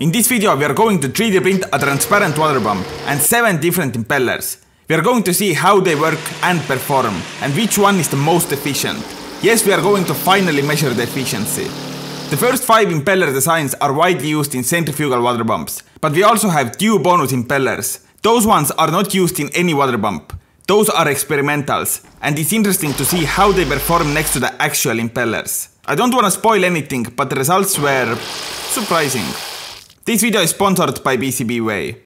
In this video we are going to 3D print a transparent water pump and 7 different impellers. We are going to see how they work and perform and which one is the most efficient. Yes, we are going to finally measure the efficiency. The first 5 impeller designs are widely used in centrifugal water pumps, but we also have 2 bonus impellers. Those ones are not used in any water pump. Those are experimentals, and it's interesting to see how they perform next to the actual impellers. I don't wanna spoil anything, but the results were surprising. This video is sponsored by PCBWay.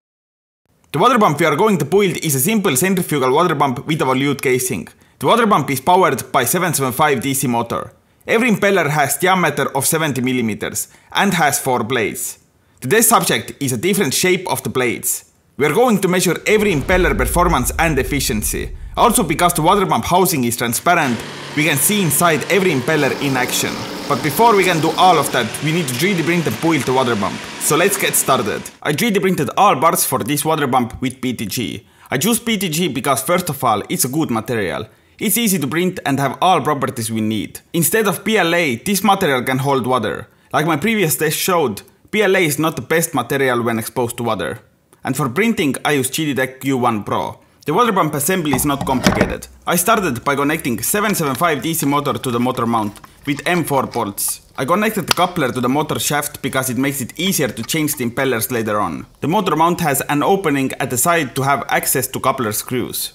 The water pump we are going to build is a simple centrifugal water pump with a volute casing. The water pump is powered by 775 DC motor. Every impeller has diameter of 70 mm and has 4 blades. Today's subject is a different shape of the blades. We are going to measure every impeller performance and efficiency. Also, because the water pump housing is transparent, we can see inside every impeller in action. But before we can do all of that, we need to 3D print and build the water pump. So let's get started. I 3D printed all parts for this water pump with PETG. I choose PETG because first of all, it's a good material. It's easy to print and have all properties we need. Instead of PLA, this material can hold water. Like my previous test showed, PLA is not the best material when exposed to water. And for printing, I use QiDi Tech Q1 Pro. The water pump assembly is not complicated. I started by connecting 775 DC motor to the motor mount with M4 bolts. I connected the coupler to the motor shaft because it makes it easier to change the impellers later on. The motor mount has an opening at the side to have access to coupler screws.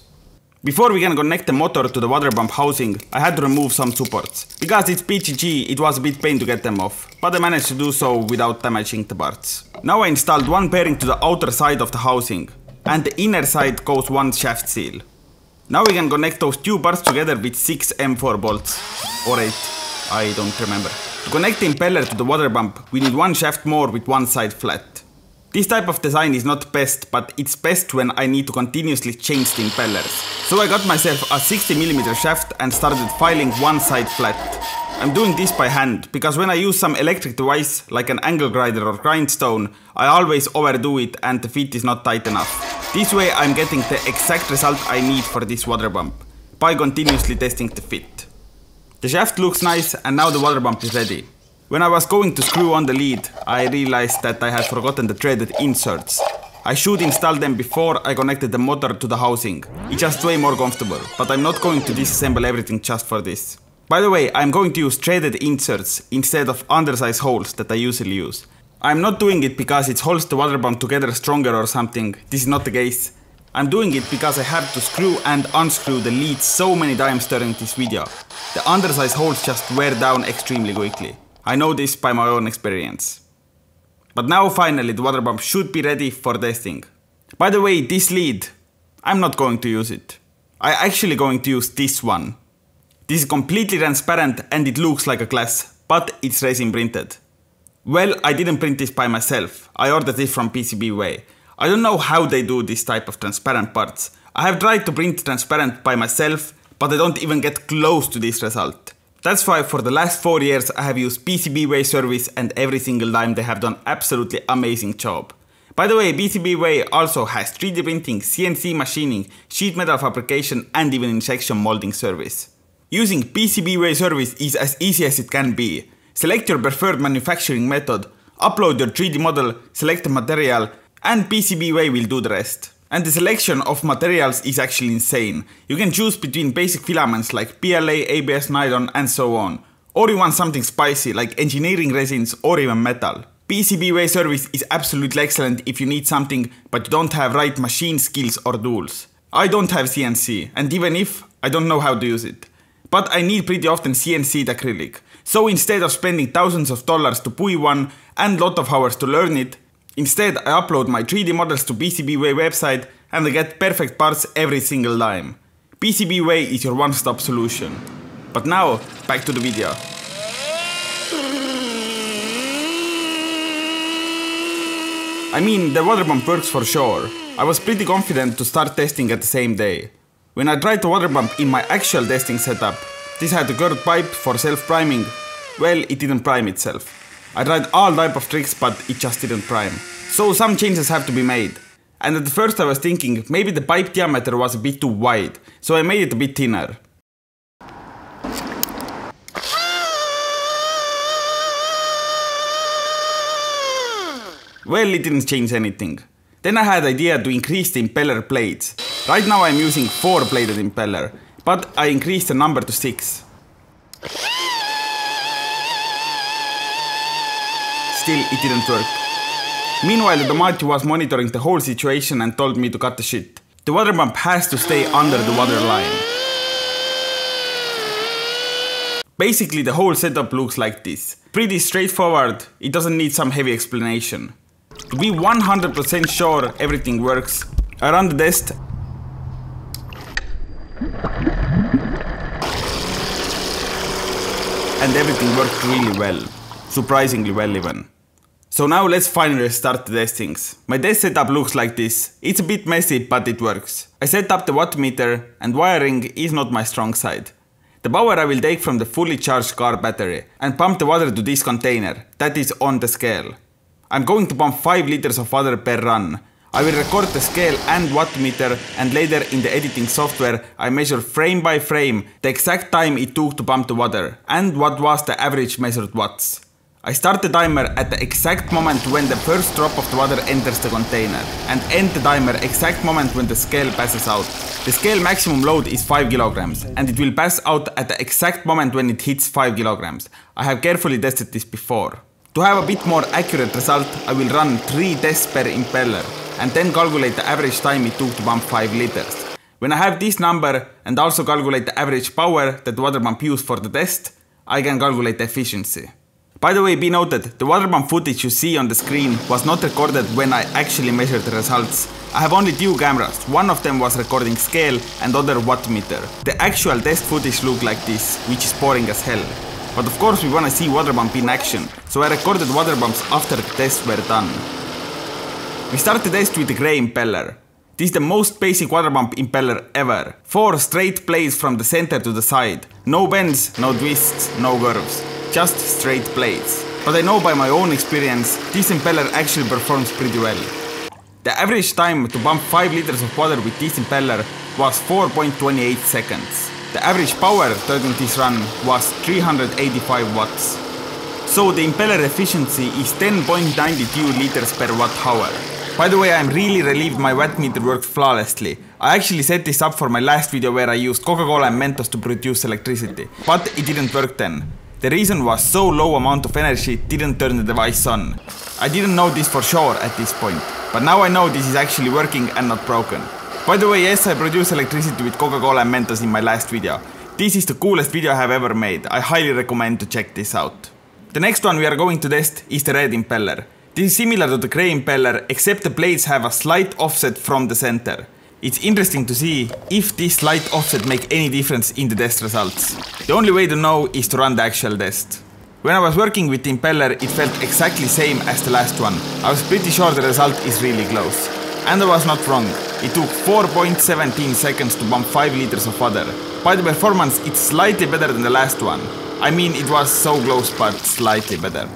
Before we can connect the motor to the water pump housing, I had to remove some supports. Because it's PETG, it was a bit pain to get them off, but I managed to do so without damaging the parts. Now I installed one bearing to the outer side of the housing, and the inner side goes one shaft seal. Now we can connect those two parts together with 6 M4 bolts, or 8, I don't remember. To connect the impeller to the water pump, we need one shaft more with one side flat. This type of design is not best, but it's best when I need to continuously change the impellers. So I got myself a 60 mm shaft and started filing one side flat. I'm doing this by hand, because when I use some electric device, like an angle grinder or grindstone, I always overdo it and the fit is not tight enough. This way I'm getting the exact result I need for this water pump, by continuously testing the fit. The shaft looks nice and now the water pump is ready. When I was going to screw on the lid, I realized that I had forgotten the threaded inserts. I should install them before I connected the motor to the housing. It's just way more comfortable, but I'm not going to disassemble everything just for this. By the way, I'm going to use threaded inserts instead of undersized holes that I usually use. I'm not doing it because it holds the water pump together stronger or something, this is not the case. I'm doing it because I had to screw and unscrew the lid so many times during this video. The undersized holes just wear down extremely quickly. I know this by my own experience. But now finally the water pump should be ready for testing. By the way, this lead, I'm not going to use it. I'm actually going to use this one. This is completely transparent and it looks like a glass, but it's resin printed. Well, I didn't print this by myself, I ordered this from PCBWay. I don't know how they do this type of transparent parts. I have tried to print transparent by myself, but I don't even get close to this result. That's why for the last 4 years I have used PCBWay service and every single time they have done absolutely amazing job. By the way, PCBWay also has 3D printing, CNC machining, sheet metal fabrication and even injection molding service. Using PCBWay service is as easy as it can be. Select your preferred manufacturing method, upload your 3D model, select the material and PCBWay will do the rest. And the selection of materials is actually insane. You can choose between basic filaments like PLA, ABS, nylon and so on. Or you want something spicy like engineering resins or even metal. PCBWay service is absolutely excellent if you need something but you don't have right machine skills or tools. I don't have CNC and even if, I don't know how to use it. But I need pretty often CNC'd acrylic. So instead of spending thousands of dollars to buy one and lot of hours to learn it, instead, I upload my 3D models to PCBWay website and I get perfect parts every single time. PCBWay is your one-stop solution. But now, back to the video. I mean, the water pump works for sure. I was pretty confident to start testing at the same day. When I tried the water pump in my actual testing setup, this had a curved pipe for self-priming. Well, it didn't prime itself. I tried all type of tricks but it just didn't prime. So some changes have to be made. And at first I was thinking maybe the pipe diameter was a bit too wide, so I made it a bit thinner. Well, it didn't change anything. Then I had the idea to increase the impeller blades. Right now I'm using 4 bladed impeller, but I increased the number to 6. Still, it didn't work. Meanwhile, the Domati was monitoring the whole situation and told me to cut the shit. The water pump has to stay under the water line. Basically, the whole setup looks like this. Pretty straightforward, it doesn't need some heavy explanation. To be 100% sure everything works, I run the test. And everything worked really well. Surprisingly well even. So now let's finally start the testings. My test setup looks like this. It's a bit messy, but it works. I set up the wattmeter and wiring is not my strong side. The power I will take from the fully charged car battery and pump the water to this container that is on the scale. I'm going to pump 5 liters of water per run. I will record the scale and wattmeter, and later in the editing software I measure frame by frame the exact time it took to pump the water and what was the average measured watts. I start the timer at the exact moment when the first drop of the water enters the container and end the timer exact moment when the scale passes out. The scale maximum load is 5 kilograms and it will pass out at the exact moment when it hits 5 kilograms. I have carefully tested this before. To have a bit more accurate result, I will run 3 tests per impeller and then calculate the average time it took to pump 5 liters. When I have this number and also calculate the average power that the water pump used for the test, I can calculate the efficiency. By the way, be noted, the water pump footage you see on the screen was not recorded when I actually measured the results. I have only 2 cameras, one of them was recording scale and other wattmeter. The actual test footage looked like this, which is boring as hell. But of course we wanna see water pump in action, so I recorded water pumps after the tests were done. We start the test with the grey impeller. This is the most basic water pump impeller ever. 4 straight blades from the center to the side. No bends, no twists, no curves. Just straight blades. But I know by my own experience, this impeller actually performs pretty well. The average time to pump 5 liters of water with this impeller was 4.28 seconds. The average power during this run was 385 watts. So the impeller efficiency is 10.92 liters per watt hour. By the way, I'm really relieved my wattmeter worked flawlessly. I actually set this up for my last video where I used Coca-Cola and Mentos to produce electricity, but it didn't work then. The reason was so low amount of energy didn't turn the device on. I didn't know this for sure at this point, but now I know this is actually working and not broken. By the way, yes, I produced electricity with Coca-Cola and Mentos in my last video. This is the coolest video I have ever made. I highly recommend to check this out. The next one we are going to test is the red impeller. This is similar to the grey impeller, except the blades have a slight offset from the center. It's interesting to see if this slight offset makes any difference in the test results. The only way to know is to run the actual test. When I was working with the impeller, it felt exactly same as the last one. I was pretty sure the result is really close. And I was not wrong. It took 4.17 seconds to pump 5 liters of water. By the performance, it's slightly better than the last one. I mean, it was so close, but slightly better.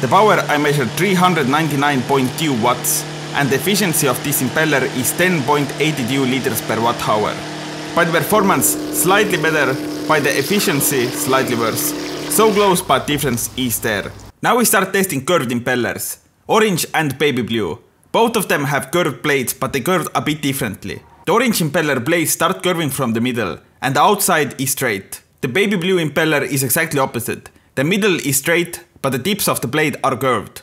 The power I measured 399.2 watts. And the efficiency of this impeller is 10.82 liters per watt hour. By the performance, slightly better, by the efficiency, slightly worse. So close, but difference is there. Now we start testing curved impellers. Orange and baby blue. Both of them have curved blades, but they curve a bit differently. The orange impeller blades start curving from the middle, and the outside is straight. The baby blue impeller is exactly opposite. The middle is straight, but the tips of the blade are curved.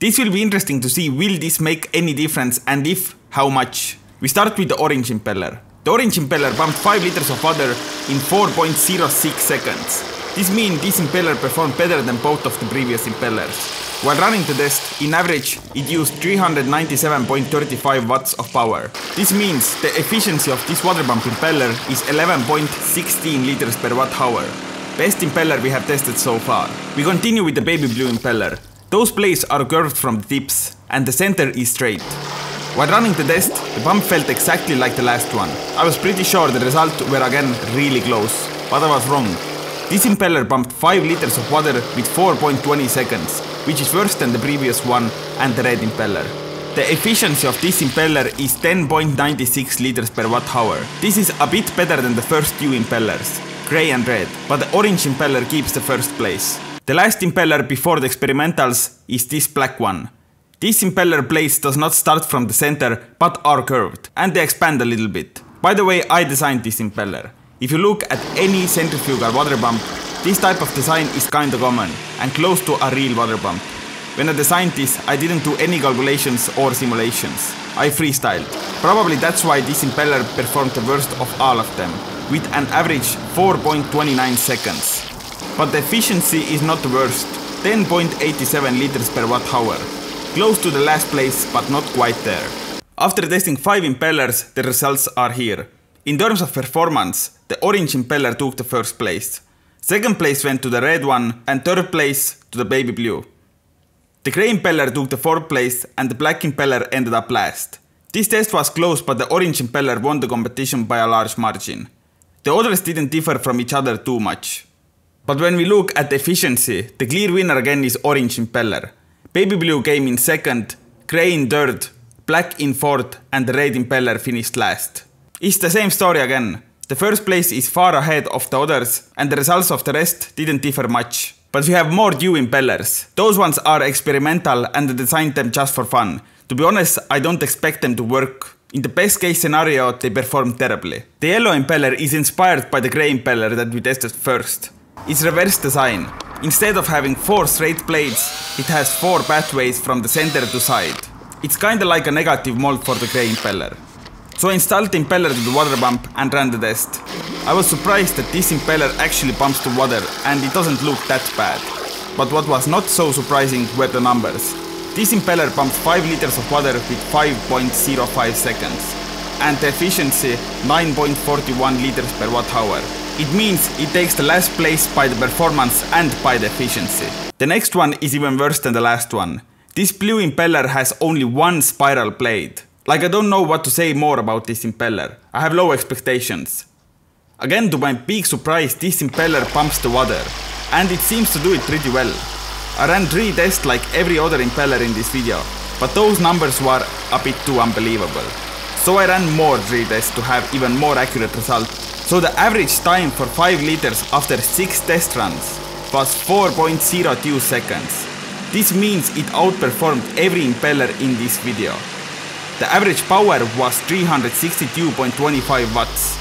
This will be interesting to see, will this make any difference, and if, how much. We start with the orange impeller. The orange impeller pumped 5 liters of water in 4.06 seconds. This means this impeller performed better than both of the previous impellers. While running the test, in average, it used 397.35 watts of power. This means the efficiency of this water pump impeller is 11.16 liters per watt hour. Best impeller we have tested so far. We continue with the baby blue impeller. Those blades are curved from the tips, and the center is straight. While running the test, the pump felt exactly like the last one. I was pretty sure the results were again really close, but I was wrong. This impeller pumped 5 liters of water with 4.20 seconds, which is worse than the previous one and the red impeller. The efficiency of this impeller is 10.96 liters per watt hour. This is a bit better than the first 2 impellers, grey and red, but the orange impeller keeps the first place. The last impeller before the experimentals is this black one. This impeller blades does not start from the center, but are curved, and they expand a little bit. By the way, I designed this impeller. If you look at any centrifugal water pump, this type of design is kinda common, and close to a real water pump. When I designed this, I didn't do any calculations or simulations. I freestyled. Probably that's why this impeller performed the worst of all of them, with an average 4.29 seconds. But the efficiency is not the worst, 10.87 liters per watt-hour. Close to the last place, but not quite there. After testing 5 impellers, the results are here. In terms of performance, the orange impeller took the first place. Second place went to the red one, and third place to the baby blue. The grey impeller took the fourth place, and the black impeller ended up last. This test was close, but the orange impeller won the competition by a large margin. The others didn't differ from each other too much. But when we look at the efficiency, the clear winner again is orange impeller. Baby blue came in second, grey in third, black in fourth, and the red impeller finished last. It's the same story again. The first place is far ahead of the others, and the results of the rest didn't differ much. But we have more due impellers. Those ones are experimental, and I designed them just for fun. To be honest, I don't expect them to work. In the best case scenario, they perform terribly. The yellow impeller is inspired by the grey impeller that we tested first. It's reverse design. Instead of having 4 straight blades, it has 4 pathways from the center to side. It's kinda like a negative mold for the grey impeller. So I installed the impeller to the water pump and ran the test. I was surprised that this impeller actually pumps the water, and it doesn't look that bad. But what was not so surprising were the numbers. This impeller pumps 5 liters of water with 5.05 seconds. And the efficiency 9.41 liters per watt-hour. It means it takes the last place by the performance and by the efficiency. The next one is even worse than the last one. This blue impeller has only 1 spiral blade. Like, I don't know what to say more about this impeller. I have low expectations. Again, to my big surprise, this impeller pumps the water. And it seems to do it pretty well. I ran 3 tests like every other impeller in this video, but those numbers were a bit too unbelievable. So I ran more 3 tests to have even more accurate results. So the average time for 5 liters after 6 test runs was 4.02 seconds. This means it outperformed every impeller in this video. The average power was 362.25 watts.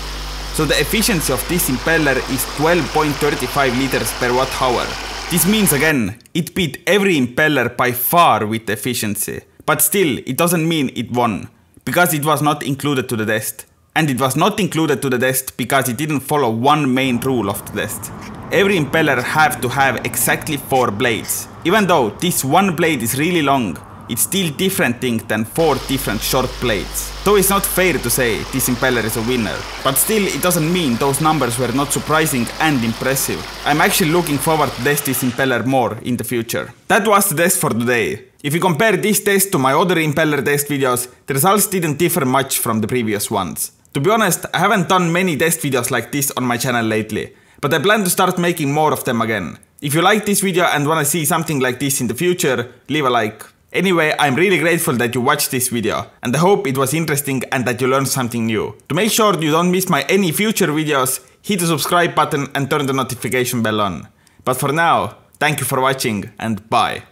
So the efficiency of this impeller is 12.35 liters per watt hour. This means again, it beat every impeller by far with efficiency. But still, it doesn't mean it won, because it was not included to the test. And it was not included to the test because it didn't follow one main rule of the test. Every impeller had to have exactly 4 blades. Even though this one blade is really long, it's still different thing than 4 different short blades. So it's not fair to say this impeller is a winner. But still, it doesn't mean those numbers were not surprising and impressive. I'm actually looking forward to test this impeller more in the future. That was the test for today. If you compare this test to my other impeller test videos, the results didn't differ much from the previous ones. To be honest, I haven't done many test videos like this on my channel lately, but I plan to start making more of them again. If you like this video and wanna see something like this in the future, leave a like. Anyway, I'm really grateful that you watched this video, and I hope it was interesting and that you learned something new. To make sure you don't miss my any future videos, hit the subscribe button and turn the notification bell on. But for now, thank you for watching, and bye.